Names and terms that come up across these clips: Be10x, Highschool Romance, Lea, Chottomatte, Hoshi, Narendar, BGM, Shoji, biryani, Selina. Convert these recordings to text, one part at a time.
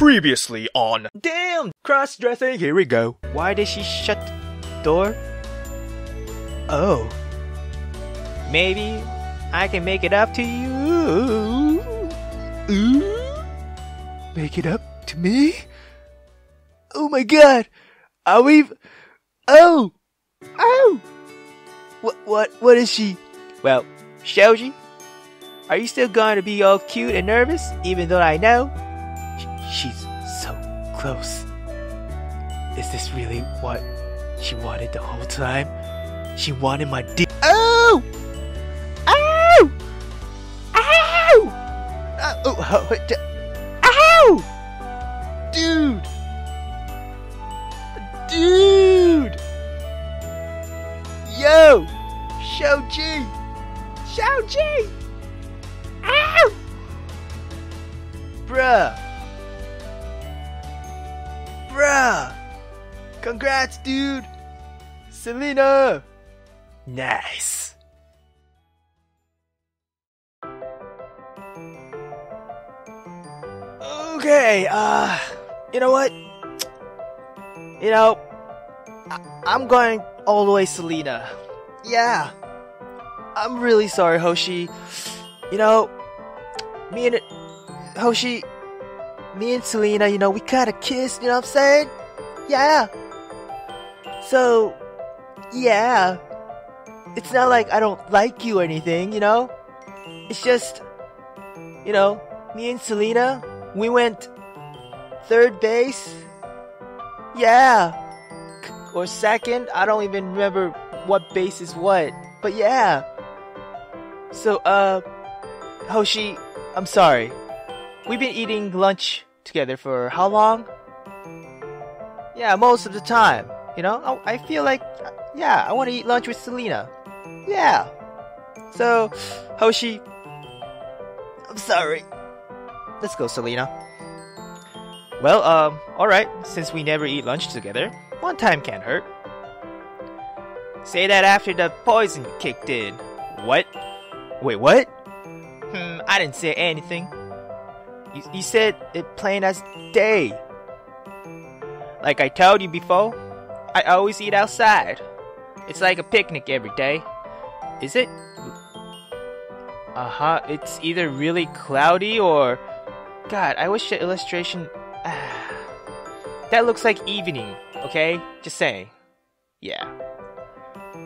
Previously on... Damn! Cross-dressing, here we go. Why did she shut the door? Oh. Maybe I can make it up to you. Ooh. Make it up to me? Oh my god! Are we... Oh! Oh! What is she? Well, Shoji, are you still going to be all cute and nervous, even though I know? She's so close. Is this really what she wanted the whole time? She wanted my dick. Oh! Oh! Ow! Oh! Ow! Dude! Dude! Yo! Shoji! Shoji! Ow! Bruh! Congrats, dude! Selena! Nice! Okay, you know what? You know, I'm going all the way Selena. Yeah. I'm really sorry, Hoshi. You know, me and Selena, you know, we kinda kissed, you know what I'm saying? Yeah. So, yeah. It's not like I don't like you or anything, you know? It's just, you know, me and Selena, we went third base. Yeah. Or second, I don't even remember what base is what. But yeah. So, Hoshi, I'm sorry. We've been eating lunch together for how long? Yeah, most of the time. You know, I feel like, yeah, I want to eat lunch with Selena. Yeah. So, Hoshi, I'm sorry. Let's go, Selena. Well, alright, since we never eat lunch together, one time can't hurt. Say that after the poison kicked in. What? Wait, what? I didn't say anything. You said it plain as day. Like I told you before, I always eat outside. It's like a picnic every day. Is it? Uh-huh, it's either really cloudy or... God, I wish the illustration... That looks like evening, okay? Just saying. Yeah.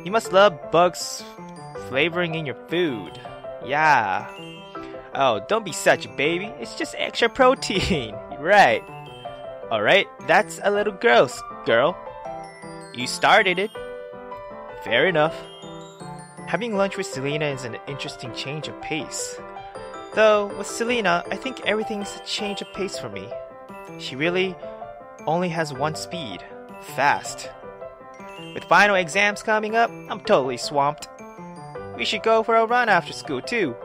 You must love bugs flavoring in your food. Yeah. Oh, don't be such a baby. It's just extra protein. Right. Alright, that's a little gross, girl. You started it. Fair enough. Having lunch with Selena is an interesting change of pace. Though, with Selena, I think everything's a change of pace for me. She really only has one speed. Fast. With final exams coming up, I'm totally swamped. We should go for a run after school, too.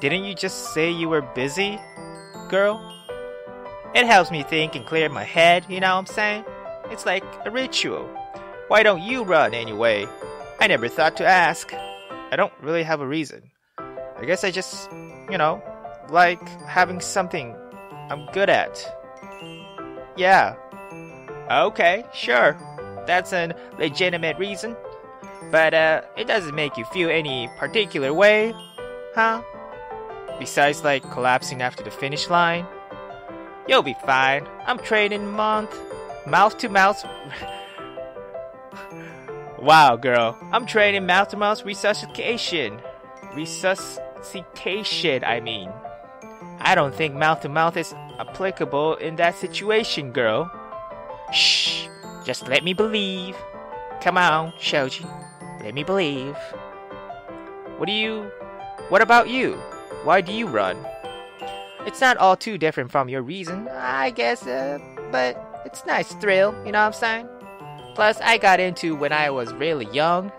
Didn't you just say you were busy, girl? It helps me think and clear my head, you know what I'm saying? It's like a ritual. Why don't you run anyway? I never thought to ask. I don't really have a reason. I guess I just, you know, like having something I'm good at. Yeah. Okay, sure. That's a legitimate reason. But it doesn't make you feel any particular way, huh? Besides, like, collapsing after the finish line. You'll be fine. I'm training mouth-to-mouth... Wow, girl. I'm training mouth-to-mouth resuscitation. Resuscitation, I mean. I don't think mouth-to-mouth is applicable in that situation, girl. Shh. Just let me believe. Come on, Shoji. Let me believe. What about you? Why do you run? It's not all too different from your reason, I guess, but it's nice thrill, you know what I'm saying? Plus, I got into when I was really young.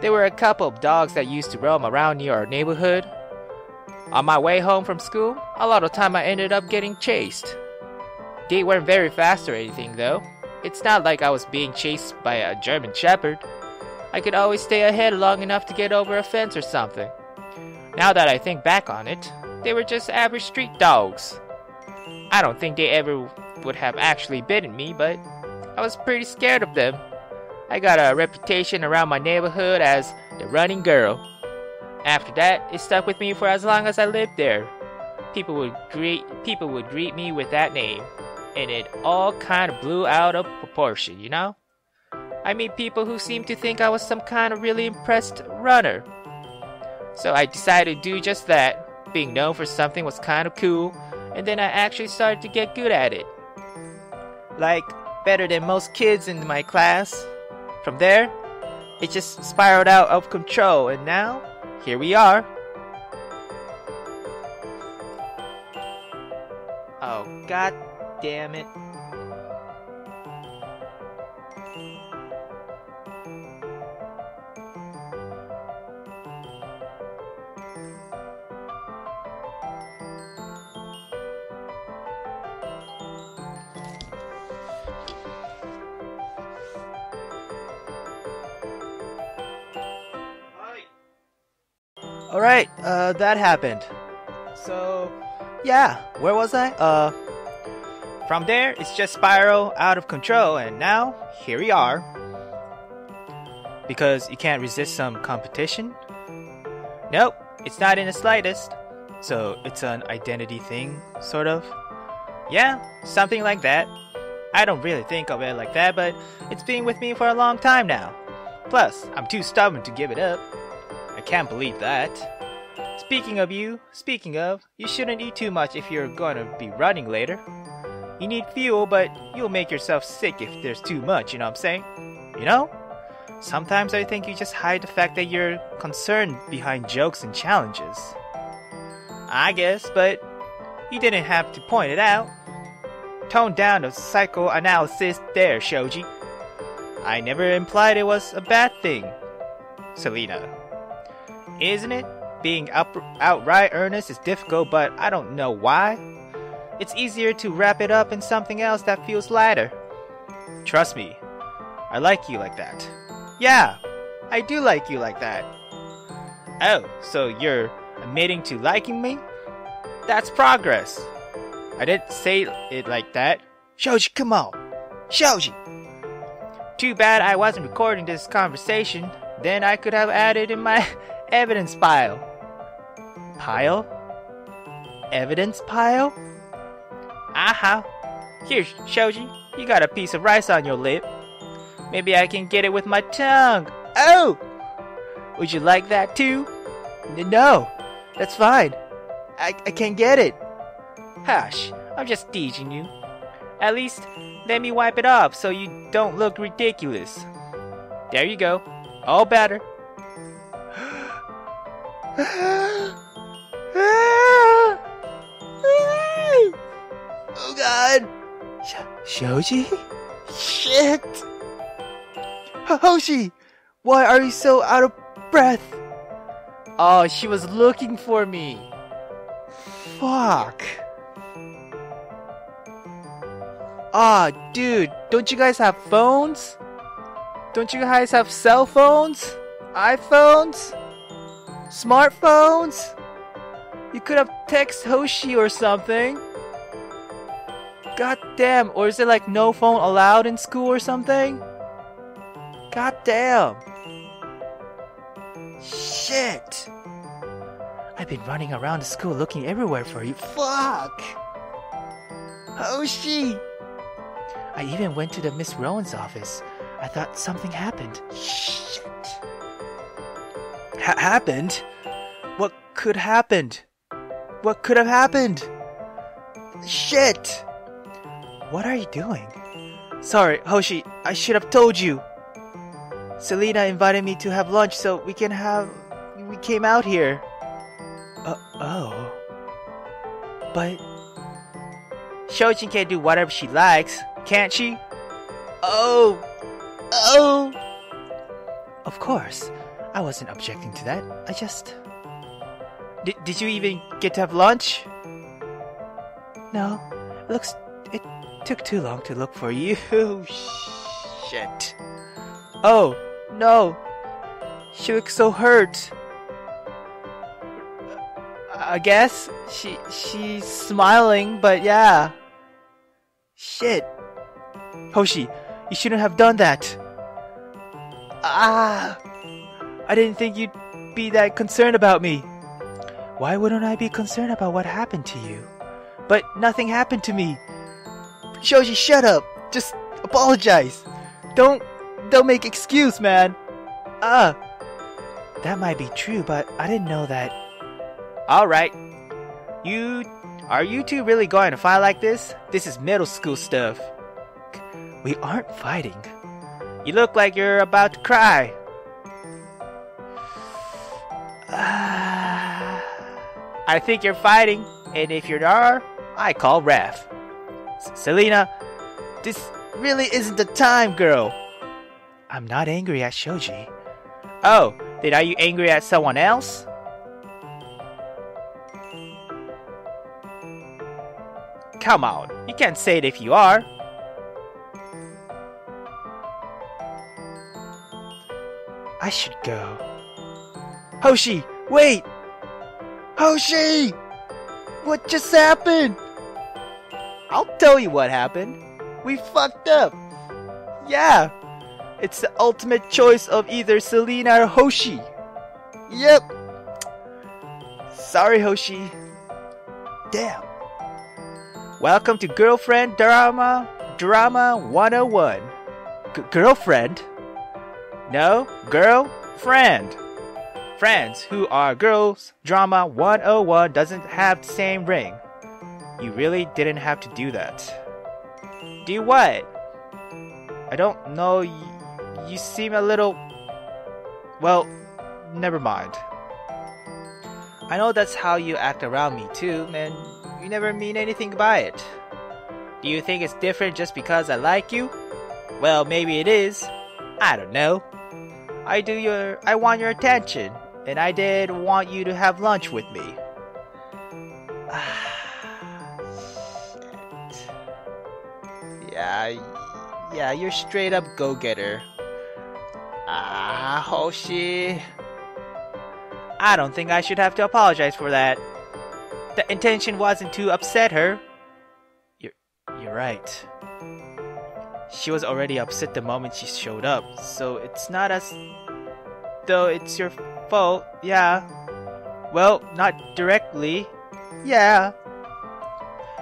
There were a couple of dogs that used to roam around near our neighborhood. On my way home from school, a lot of time I ended up getting chased. They weren't very fast or anything, though. It's not like I was being chased by a German shepherd. I could always stay ahead long enough to get over a fence or something. Now that I think back on it, they were just average street dogs. I don't think they ever would have actually bitten me, but I was pretty scared of them. I got a reputation around my neighborhood as the running girl. After that, it stuck with me for as long as I lived there. People would greet me with that name, and it all kind of blew out of proportion, you know? I meet people who seem to think I was some kind of really impressed runner. So I decided to do just that. Being known for something was kind of cool, and then I actually started to get good at it. Like, better than most kids in my class. From there, it just spiraled out of control, and now, here we are. Oh, god damn it. Alright, that happened. So, yeah, where was I? From there, it's just spiral out of control, and now, here we are. Because you can't resist some competition? Nope, it's not in the slightest. So, it's an identity thing, sort of? Yeah, something like that. I don't really think of it like that, but it's been with me for a long time now. Plus, I'm too stubborn to give it up. I can't believe that. Speaking of, you shouldn't eat too much if you're going to be running later. You need fuel, but you'll make yourself sick if there's too much, you know what I'm saying? You know? Sometimes I think you just hide the fact that you're concerned behind jokes and challenges. I guess, but you didn't have to point it out. Tone down the psychoanalysis there, Shoji. I never implied it was a bad thing, Selena. Isn't it? Being outright earnest is difficult, but I don't know why. It's easier to wrap it up in something else that feels lighter. Trust me, I like you like that. Yeah, I do like you like that. Oh, so you're admitting to liking me? That's progress. I didn't say it like that. Shoji, come on. Shoji! Too bad I wasn't recording this conversation. Then I could have added in my... evidence pile. Pile? Evidence pile? Aha! Here, Shoji, you got a piece of rice on your lip. Maybe I can get it with my tongue. Oh! Would you like that too? No, that's fine. I can't get it. Hush, I'm just teasing you. At least, let me wipe it off so you don't look ridiculous. There you go. All better. Oh god! Shoji? Shit! Hoshi! Why are you so out of breath? Oh, she was looking for me. Fuck. Ah, oh, dude, don't you guys have phones? Don't you guys have cell phones? iPhones? Smartphones? You could have text Hoshi or something. God damn, or is it like no phone allowed in school or something? God damn. Shit. I've been running around the school looking everywhere for you. Fuck. Hoshi. I even went to the Miss Rowan's office. I thought something happened. Shit. Happened? What could happened? What could have happened? Shit! What are you doing? Sorry, Hoshi, I should have told you. Selena invited me to have lunch, so we came out here. Oh. But... Shoji can do whatever she likes, can't she? Oh! Oh! Of course. I wasn't objecting to that. I just... Did you even get to have lunch? No. It took too long to look for you. Shit. Oh, no. She looks so hurt. I guess she's smiling, but yeah. Shit. Hoshi, you shouldn't have done that. Ah! I didn't think you'd be that concerned about me. Why wouldn't I be concerned about what happened to you? But nothing happened to me. Shoji, shut up. Just apologize. Don't make excuse, man. Ah. That might be true, but I didn't know that. Alright. Are you two really going to fight like this? This is middle school stuff. We aren't fighting. You look like you're about to cry. I think you're fighting, and if you are, I call Raph. Selena, this really isn't the time, girl. I'm not angry at Shoji. Oh, then are you angry at someone else? Come on, you can't say it if you are. I should go. Hoshi, wait! Hoshi! What just happened? I'll tell you what happened. We fucked up. Yeah. It's the ultimate choice of either Selena or Hoshi. Yep. Sorry, Hoshi. Damn. Welcome to Girlfriend Drama 101. Girlfriend? No, girlfriend. Friends who are girls, Drama 101 doesn't have the same ring. You really didn't have to do that. Do what? I don't know. You seem a little... Well, never mind. I know that's how you act around me too, man. You never mean anything by it. Do you think it's different just because I like you? Well, maybe it is. I don't know. I want your attention, and I did want you to have lunch with me. Yeah, you're straight up go-getter. Hoshi. I don't think I should have to apologize for that. The intention wasn't to upset her. You're right. She was already upset the moment she showed up, so it's not as though it's your fault, yeah. Well, not directly, yeah.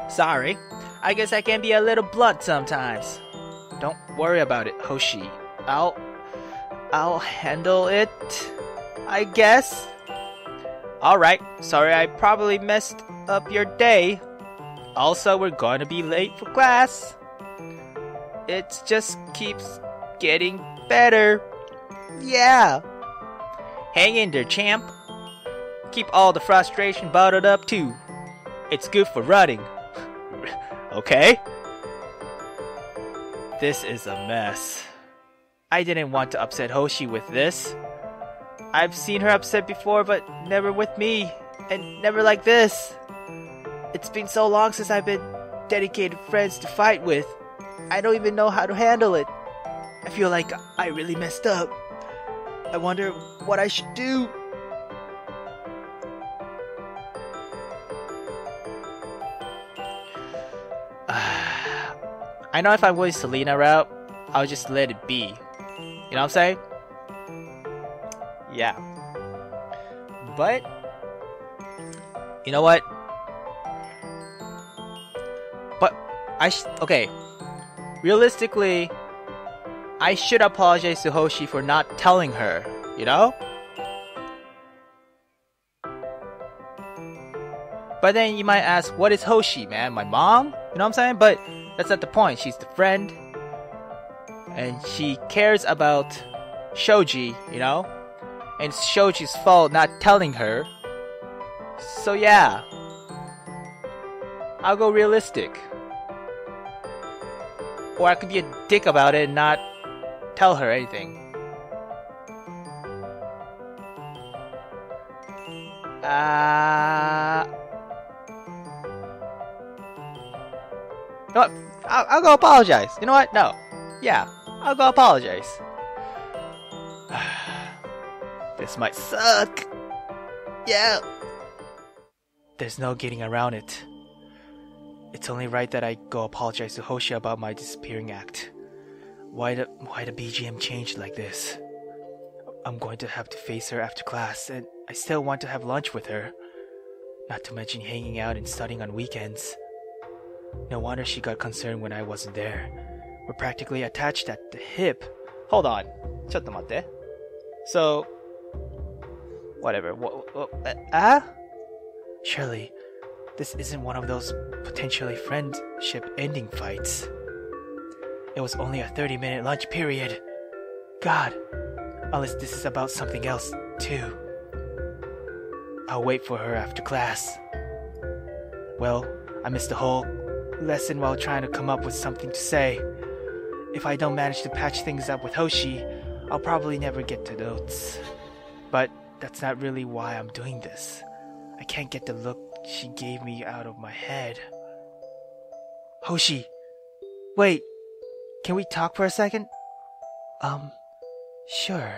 Sorry, I guess I can be a little blunt sometimes. Don't worry about it, Hoshi. I'll handle it, I guess. Alright, sorry I probably messed up your day. Also, we're gonna be late for class. It just keeps getting better. Yeah. Hang in there, champ. Keep all the frustration bottled up too. It's good for running. Okay? This is a mess. I didn't want to upset Hoshi with this. I've seen her upset before, but never with me, and never like this. It's been so long since I've been dedicated friends to fight with. I don't even know how to handle it. I feel like I really messed up. I wonder what I should do. I know if I'm going Selena route, I'll just let it be. You know what I'm saying? Yeah. But you know what? But okay. Realistically, I should apologize to Hoshi for not telling her, you know? But then you might ask, what is Hoshi, man? My mom? You know what I'm saying? But that's not the point. She's the friend. And she cares about Shoji, you know? And it's Shoji's fault not telling her. So yeah. I'll go realistic. Or I could be a dick about it and not tell her anything. You know what? I'll go apologize. You know what? No. Yeah. I'll go apologize. This might suck. Yeah. There's no getting around it. It's only right that I go apologize to Hoshi about my disappearing act. Why the BGM changed like this? I'm going to have to face her after class, and I still want to have lunch with her. Not to mention hanging out and studying on weekends. No wonder she got concerned when I wasn't there. We're practically attached at the hip. Hold on. Chottomatte. So... whatever. Surely, this isn't one of those potentially friendship-ending fights. It was only a 30-minute lunch period. God. Unless this is about something else, too. I'll wait for her after class. Well, I missed the whole lesson while trying to come up with something to say. If I don't manage to patch things up with Hoshi, I'll probably never get to notes. But that's not really why I'm doing this. I can't get the look she gave me out of my head. Hoshi! Wait! Can we talk for a second? Sure.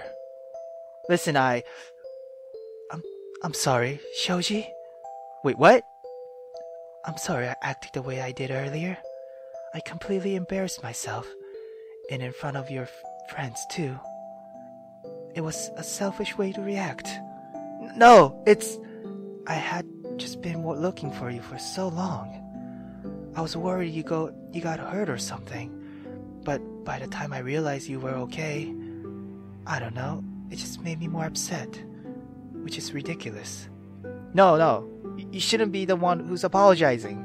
Listen, I'm sorry, Shoji? Wait, what? I'm sorry I acted the way I did earlier. I completely embarrassed myself, and in front of your friends, too. It was a selfish way to react. No, I had just been looking for you for so long. I was worried you got hurt or something, but by the time I realized you were okay, I don't know, it just made me more upset, which is ridiculous. No, you shouldn't be the one who's apologizing.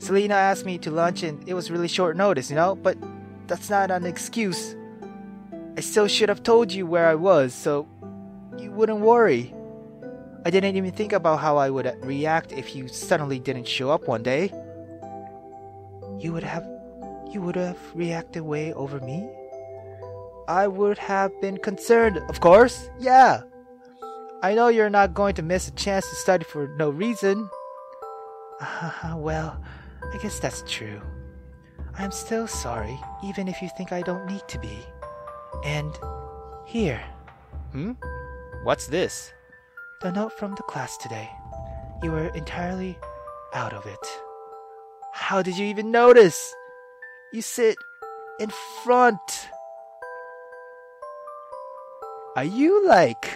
Selena asked me to lunch and it was really short notice, you know, but that's not an excuse. I still should have told you where I was, so you wouldn't worry. I didn't even think about how I would react if you suddenly didn't show up one day. You would have reacted way over me? I would have been concerned, of course, yeah. I know you're not going to miss a chance to study for no reason. Well, I guess that's true. I'm still sorry, even if you think I don't need to be. And here. What's this? The note from the class today. You were entirely out of it. How did you even notice? You sit in front. Are you, like,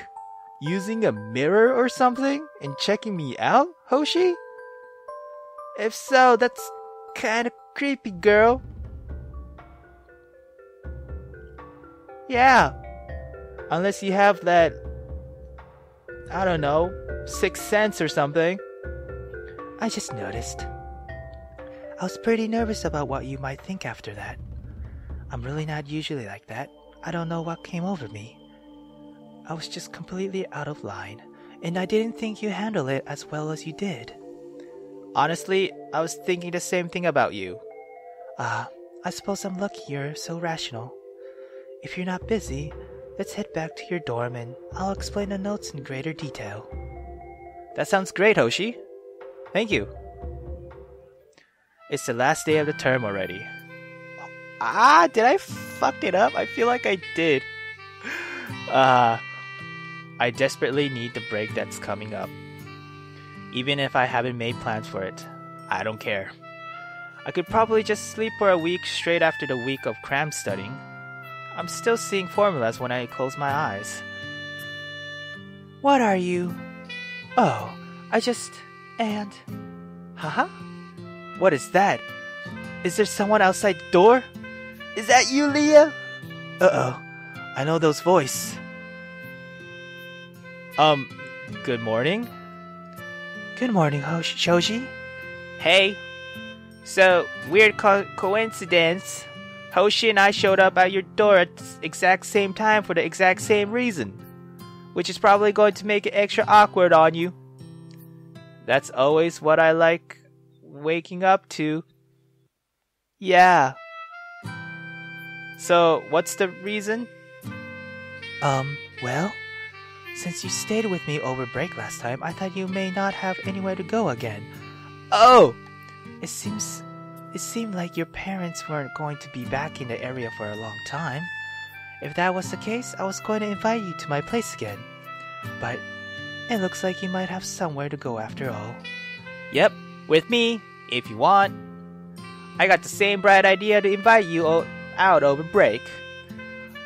using a mirror or something and checking me out, Hoshi? If so, that's kinda creepy, girl. Yeah. Unless you have that, I don't know, sixth sense or something. I just noticed. I was pretty nervous about what you might think after that. I'm really not usually like that. I don't know what came over me. I was just completely out of line, and I didn't think you handled it as well as you did. Honestly, I was thinking the same thing about you. I suppose I'm lucky you're so rational. If you're not busy, let's head back to your dorm and I'll explain the notes in greater detail. That sounds great, Hoshi. Thank you. It's the last day of the term already. Did I fuck it up? I feel like I did. I desperately need the break that's coming up. Even if I haven't made plans for it, I don't care. I could probably just sleep for a week straight after the week of cram studying. I'm still seeing formulas when I close my eyes. What are you? Oh, Haha? What is that? Is there someone outside the door? Is that you, Lea? Uh-oh. I know those voice. Good morning? Good morning, Shoji. Hey. So, weird coincidence. Hoshi and I showed up at your door at the exact same time for the exact same reason. Which is probably going to make it extra awkward on you. That's always what I like waking up to. Yeah. So, what's the reason? Well, since you stayed with me over break last time, I thought you may not have anywhere to go again. Oh! It seemed like your parents weren't going to be back in the area for a long time. If that was the case, I was going to invite you to my place again. But it looks like you might have somewhere to go after all. Yep, with me, if you want. I got the same bright idea to invite you out over break.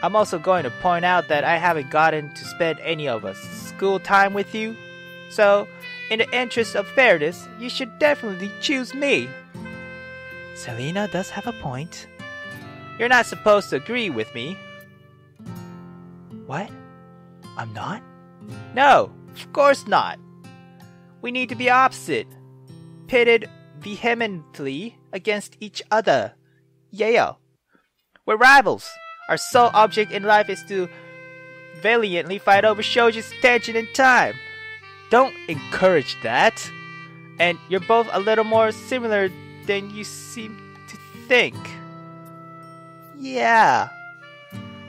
I'm also going to point out that I haven't gotten to spend any of us school time with you. So, in the interest of fairness, you should definitely choose me. Selena does have a point. You're not supposed to agree with me. What? I'm not? No, of course not. We need to be opposite. Pitted vehemently against each other. Yeah. We're rivals. Our sole object in life is to valiantly fight over Shoji's attention and time. Don't encourage that. And you're both a little more similar than you seem to think. Yeah.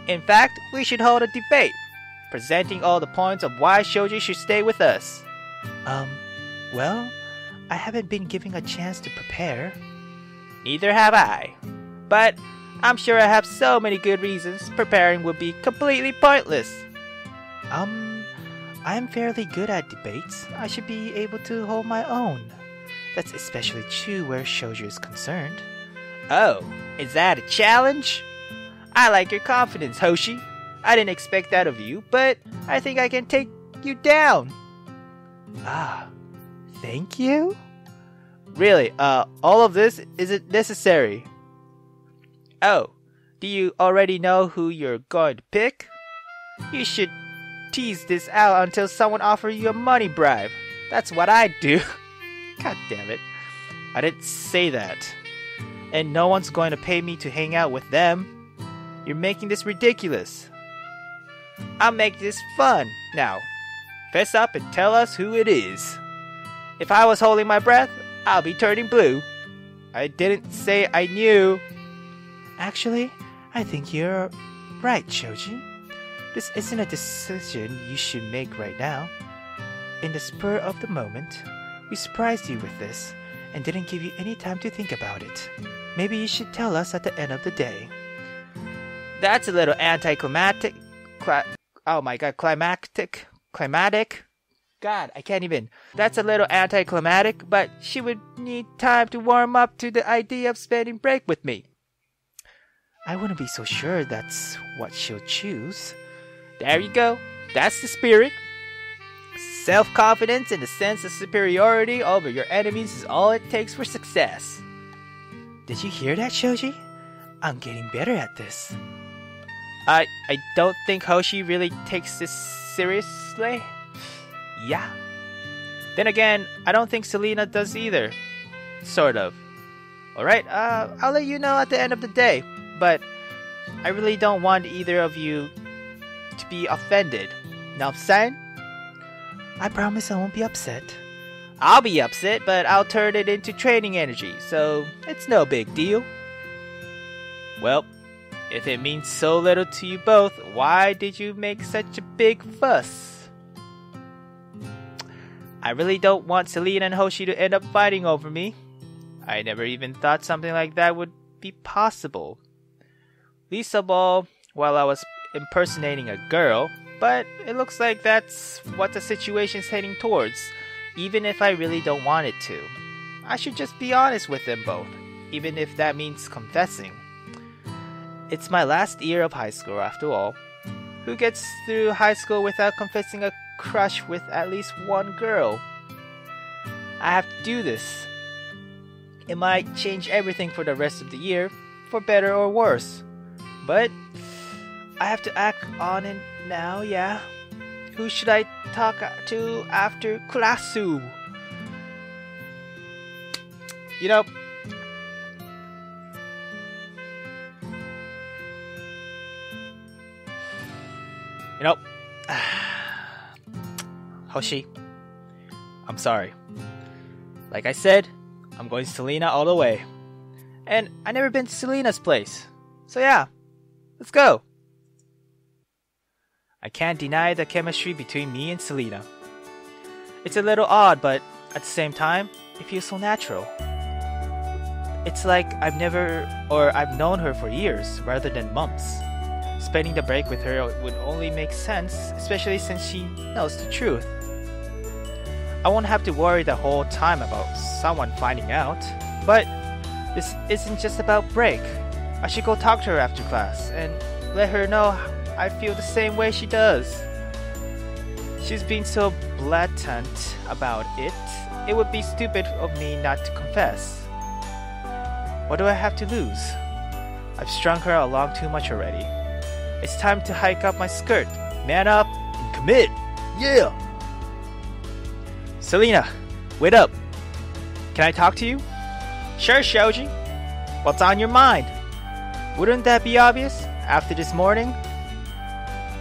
In fact, we should hold a debate, presenting all the points of why Shoji should stay with us. Well, I haven't been given a chance to prepare. Neither have I. But I'm sure I have so many good reasons preparing would be completely pointless. I'm fairly good at debates. I should be able to hold my own. That's especially true where Shoji is concerned. Oh, is that a challenge? I like your confidence, Hoshi. I didn't expect that of you, but I think I can take you down. Ah, thank you? Really, all of this isn't necessary. Oh, do you already know who you're going to pick? You should tease this out until someone offers you a money bribe. That's what I do. God damn it. I didn't say that. And no one's going to pay me to hang out with them. You're making this ridiculous. I'll make this fun. Now, fess up and tell us who it is. If I was holding my breath, I'll be turning blue. I didn't say I knew. Actually, I think you're right, Shoji. This isn't a decision you should make right now. In the spur of the moment, we surprised you with this and didn't give you any time to think about it. Maybe you should tell us at the end of the day. That's a little anticlimactic. Climactic. God, I can't even. That's a little anticlimactic, but she would need time to warm up to the idea of spending break with me. I wouldn't be so sure that's what she'll choose. There you go. That's the spirit. Self-confidence and the sense of superiority over your enemies is all it takes for success. Did you hear that, Shoji? I'm getting better at this. I don't think Hoshi really takes this seriously. Yeah. Then again, I don't think Selena does either. Sort of. Alright, I'll let you know at the end of the day. But I really don't want either of you to be offended. Know what I'm saying? I promise I won't be upset. I'll be upset, but I'll turn it into training energy, so it's no big deal. Well, if it means so little to you both, why did you make such a big fuss? I really don't want Selena and Hoshi to end up fighting over me. I never even thought something like that would be possible. Least of all, while I was impersonating a girl, but it looks like that's what the situation's heading towards, even if I really don't want it to. I should just be honest with them both, even if that means confessing. It's my last year of high school, after all. Who gets through high school without confessing a crush with at least one girl? I have to do this. It might change everything for the rest of the year, for better or worse. But I have to act on it now, yeah. Who should I talk to after Kurasu? You know, Hoshi, I'm sorry. Like I said, I'm going to Selena all the way. And I've never been to Selena's place. So yeah, let's go. I can't deny the chemistry between me and Selena. It's a little odd, but at the same time, it feels so natural. It's like I've known her for years rather than months. Spending the break with her would only make sense, especially since she knows the truth. I won't have to worry the whole time about someone finding out, but This isn't just about break. I should go talk to her after class and let her know I feel the same way she does. She's been so blatant about it. It would be stupid of me not to confess. What do I have to lose? I've strung her along too much already. It's time to hike up my skirt, man up, and commit! Yeah! Selena, wait up! Can I talk to you? Sure, Shoji. What's on your mind? Wouldn't that be obvious after this morning?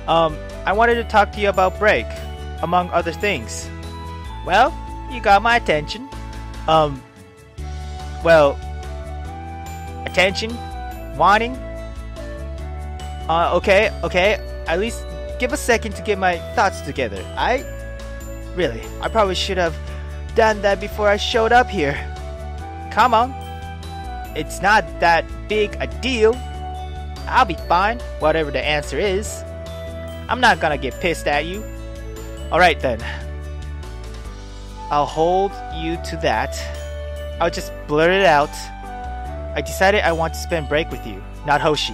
I wanted to talk to you about break, among other things. Well, you got my attention. Well, attention? Wanting? Okay, at least give a second to get my thoughts together. Really, I probably should have done that before I showed up here. Come on. It's not that big a deal. I'll be fine, whatever the answer is. I'm not gonna get pissed at you. Alright then. I'll hold you to that. I'll just blurt it out. I decided I want to spend break with you, not Hoshi.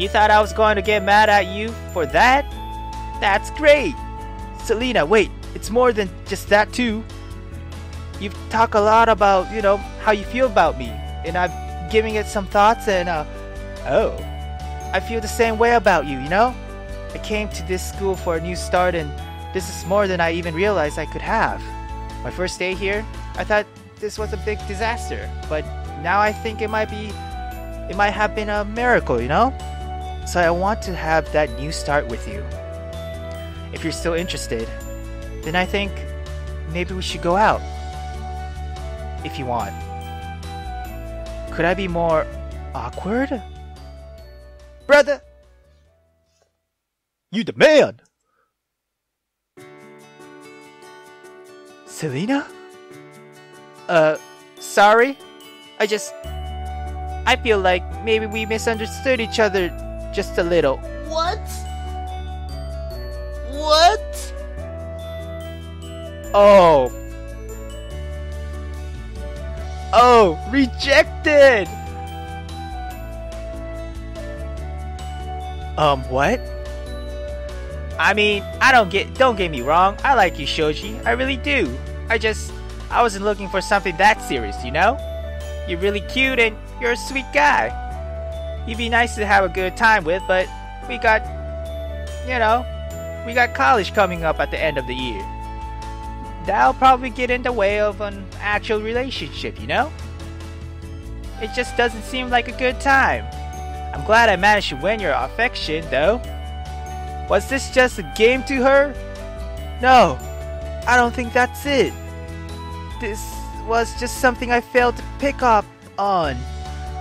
You thought I was going to get mad at you for that? That's great! Selena, wait, it's more than just that too. You've talked a lot about, you know, how you feel about me, and I'm giving it some thoughts and, I feel the same way about you, you know? I came to this school for a new start and this is more than I even realized I could have. My first day here, I thought this was a big disaster, but now I think it might have been a miracle, you know? So I want to have that new start with you. If you're still interested, then I think maybe we should go out. If you want. Could I be more awkward? Brother! You the man! Selena? Sorry? I feel like maybe we misunderstood each other just a little. What? Oh, rejected! What? I mean, don't get me wrong, I like you, Shoji, I really do. I wasn't looking for something that serious, you know? You're really cute and you're a sweet guy. You'd be nice to have a good time with, but we got college coming up at the end of the year. That'll probably get in the way of an actual relationship, you know? It just doesn't seem like a good time. I'm glad I managed to win your affection, though. Was this just a game to her? No, I don't think that's it. This was just something I failed to pick up on.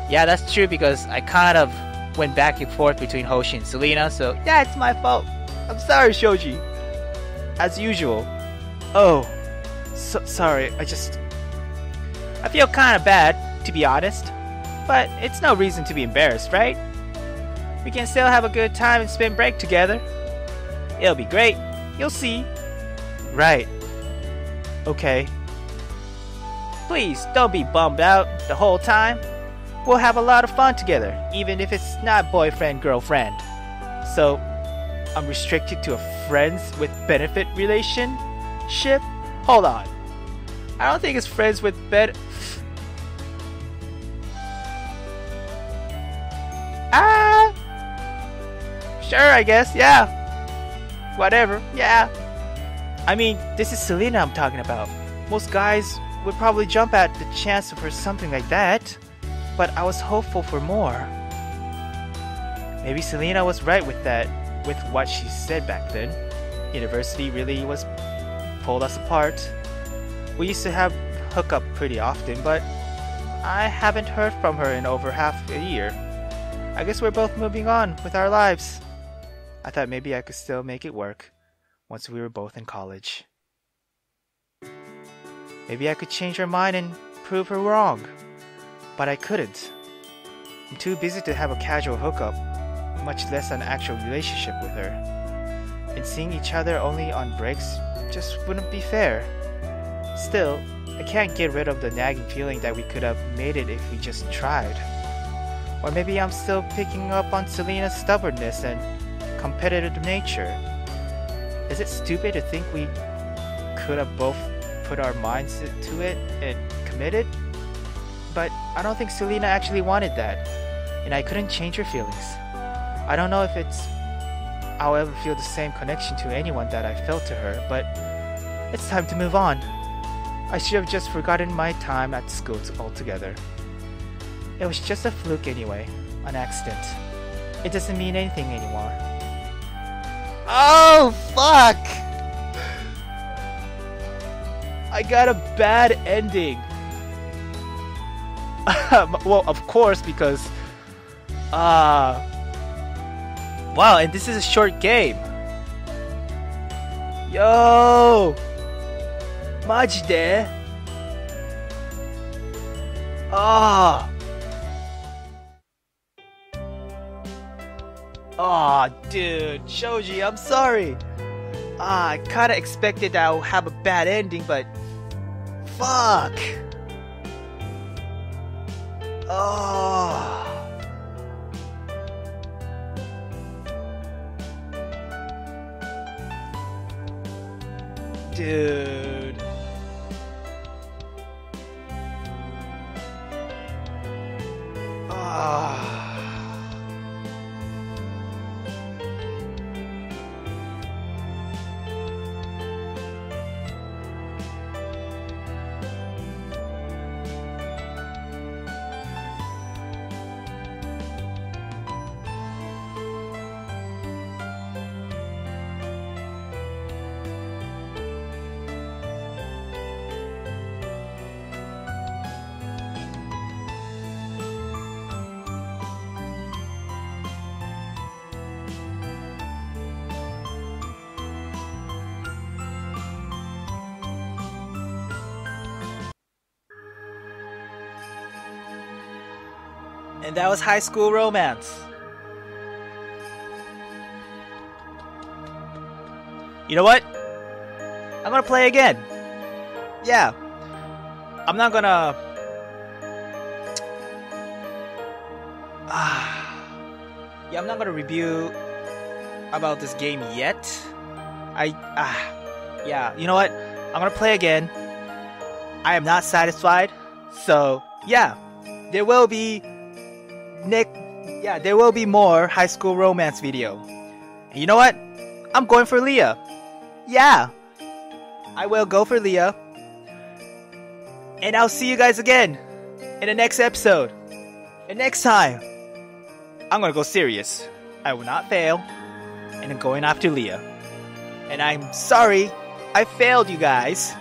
Yeah, that's true because I kind of went back and forth between Hoshi and Selena, so yeah, it's my fault. I'm sorry, Shoji. As usual. Oh, sorry, I feel kinda bad, to be honest. But it's no reason to be embarrassed, right? We can still have a good time and spend break together. It'll be great. You'll see. Right. Okay. Please, don't be bummed out the whole time. We'll have a lot of fun together, even if it's not boyfriend-girlfriend. So, I'm restricted to a friends with benefit relationship? Hold on. I don't think it's friends with sure, I guess, yeah. Whatever, yeah. I mean, this is Selena I'm talking about. Most guys would probably jump at the chance for something like that, but I was hopeful for more. Maybe Selena was right with what she said back then. University really pulled us apart. We used to have hookup pretty often, but I haven't heard from her in over half a year. I guess we're both moving on with our lives. I thought maybe I could still make it work once we were both in college. Maybe I could change her mind and prove her wrong. But I couldn't. I'm too busy to have a casual hookup, much less an actual relationship with her. And seeing each other only on breaks just wouldn't be fair. Still, I can't get rid of the nagging feeling that we could have made it if we just tried. Or maybe I'm still picking up on Selena's stubbornness and competitive nature. Is it stupid to think we could have both put our minds to it and committed? But I don't think Selena actually wanted that, and I couldn't change her feelings. I don't know if I'll ever feel the same connection to anyone that I felt to her, but it's time to move on. I should have just forgotten my time at school altogether. It was just a fluke anyway, an accident. It doesn't mean anything anymore. Oh, fuck! I got a bad ending. Well, of course, because... wow, and this is a short game. Yo! Majide? Ah! Aw, oh, dude, Shoji, I'm sorry. I kinda expected I would have a bad ending, but... Fuck! Oh. Dude. And that was High School Romance. You know what? I'm gonna play again. Yeah. I'm not gonna... yeah, I'm not gonna review about this game yet. Yeah, you know what? I'm gonna play again. I am not satisfied. So, yeah. There will be... there will be more High School Romance video. And you know what? I'm going for Lea. Yeah, I will go for Lea. And I'll see you guys again in the next episode. And next time, I'm gonna go serious. I will not fail. And I'm going after Lea. And I'm sorry I failed you guys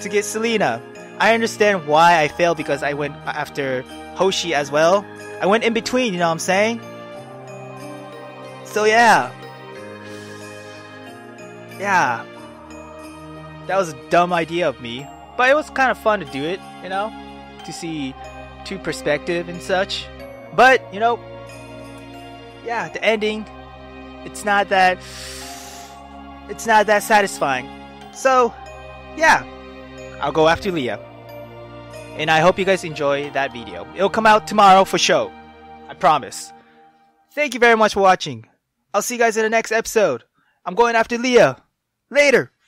to get Selena. I understand why I failed because I went after Hoshi as well. I went in between, you know what I'm saying? So yeah. Yeah. That was a dumb idea of me. But it was kind of fun to do it, you know? To see two perspectives and such. But, you know, yeah, the ending, it's not that satisfying. So, yeah. I'll go after Lea. And I hope you guys enjoy that video. It'll come out tomorrow for sure. I promise. Thank you very much for watching. I'll see you guys in the next episode. I'm going after Lea. Later.